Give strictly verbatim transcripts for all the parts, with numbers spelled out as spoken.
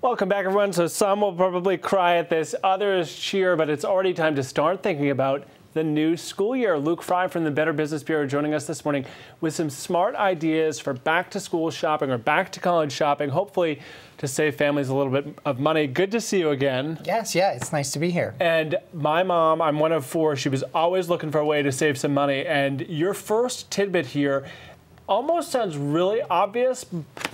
Welcome back, everyone. So some will probably cry at this, others cheer, but it's already time to start thinking about the new school year. Luke Frey from the Better Business Bureau joining us this morning with some smart ideas for back to school shopping or back to college shopping, hopefully to save families a little bit of money. Good to see you again. Yes, yeah, it's nice to be here. And my mom, I'm one of four, she was always looking for a way to save some money. And your first tidbit here almost sounds really obvious,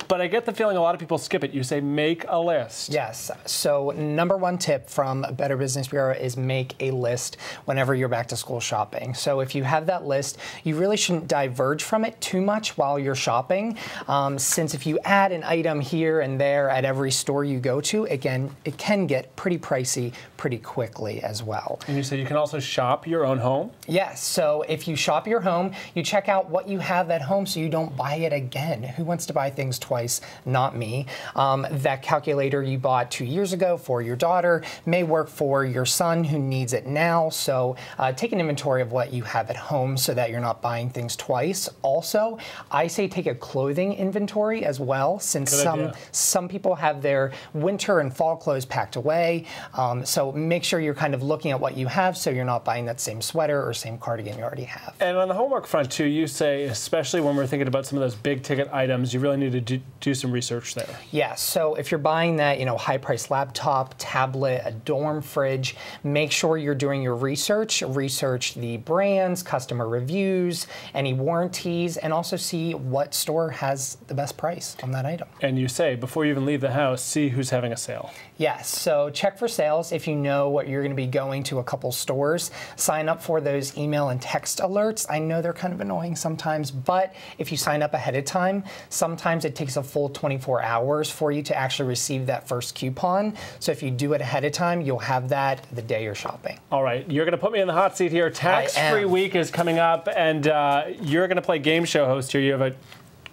but I get the feeling a lot of people skip it. You say make a list. Yes. So number one tip from Better Business Bureau is make a list whenever you're back to school shopping. So if you have that list, you really shouldn't diverge from it too much while you're shopping, um, since if you add an item here and there at every store you go to, again, it can get pretty pricey pretty quickly as well. And you said you can also shop your own home? Yes. So if you shop your home, you check out what you have at home so you You don't buy it again. Who wants to buy things twice? Not me. Um, that calculator you bought two years ago for your daughter may work for your son who needs it now. So uh, take an inventory of what you have at home so that you're not buying things twice. Also, I say take a clothing inventory as well, since some, some people have their winter and fall clothes packed away. Um, so make sure you're kind of looking at what you have so you're not buying that same sweater or same cardigan you already have. And on the homework front too, you say, especially when we're thinking about some of those big ticket items, you really need to do, do some research there. Yeah, so if you're buying that, you know, high priced laptop, tablet, a dorm fridge, make sure you're doing your research. Research the brands, customer reviews, any warranties, and also see what store has the best price on that item. And you say, before you even leave the house, see who's having a sale. Yes, so check for sales. If you know what you're gonna be going to a couple stores, sign up for those email and text alerts. I know they're kind of annoying sometimes, but if If you sign up ahead of time, sometimes it takes a full twenty-four hours for you to actually receive that first coupon. So if you do it ahead of time, you'll have that the day you're shopping. All right, you're going to put me in the hot seat here. Tax-Free Week is coming up, and uh, you're going to play game show host here. You have a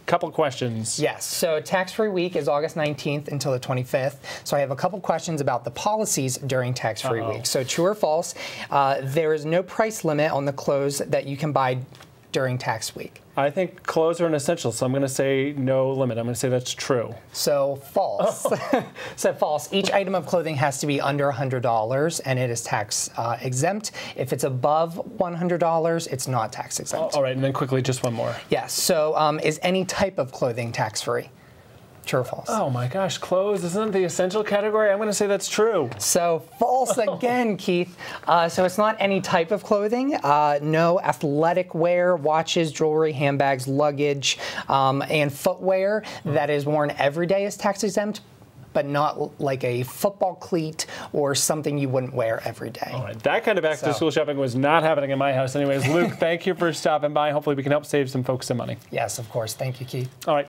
couple questions. Yes, so Tax-Free Week is August nineteenth until the twenty-fifth. So I have a couple questions about the policies during Tax-Free Week. So true or false, uh, there is no price limit on the clothes that you can buy during tax week. I think clothes are an essential, so I'm going to say no limit. I'm going to say that's true. So false. Oh. So false. Each item of clothing has to be under one hundred dollars, and it is tax uh, exempt. If it's above one hundred dollars, it's not tax exempt. Oh, all right, and then quickly, just one more. Yes. Yeah, so um, is any type of clothing tax-free? True or false? Oh my gosh, clothes, isn't the essential category? I'm going to say that's true. So false again, Keith. Uh, so it's not any type of clothing. Uh, no athletic wear, watches, jewelry, handbags, luggage, um, and footwear mm-hmm. that is worn every day is tax exempt, but not like a football cleat or something you wouldn't wear every day. All right. That kind of back so. to school shopping was not happening in my house anyways. Luke, thank you for stopping by. Hopefully we can help save some folks some money. Yes, of course. Thank you, Keith. All right.